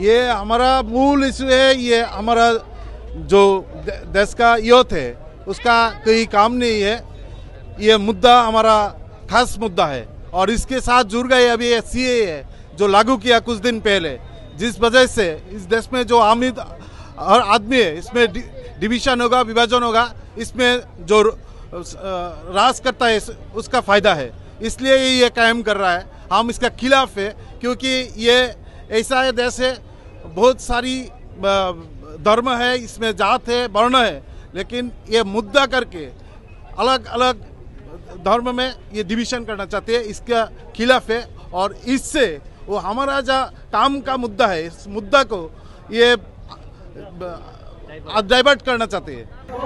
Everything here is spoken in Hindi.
ये हमारा मूल इशू है। ये हमारा जो देश का यूथ है उसका कोई काम नहीं है। ये मुद्दा हमारा खास मुद्दा है और इसके साथ जुड़ गए अभी सीए है जो लागू किया कुछ दिन पहले, जिस वजह से इस देश में जो आमिद हर आदमी है इसमें डिवीजन होगा, विभाजन होगा। इसमें जो राज करता है उसका फ़ायदा है, इसलिए ये कायम कर रहा है। हम इसका खिलाफ है क्योंकि ये ऐसा है देश है, बहुत सारी धर्म है, इसमें जात है, वर्ण है, लेकिन ये मुद्दा करके अलग अलग धर्म में ये डिवीजन करना चाहते हैं। इसका खिलाफ है और इससे वो हमारा जो काम का मुद्दा है इस मुद्दा को ये डाइवर्ट करना चाहते हैं।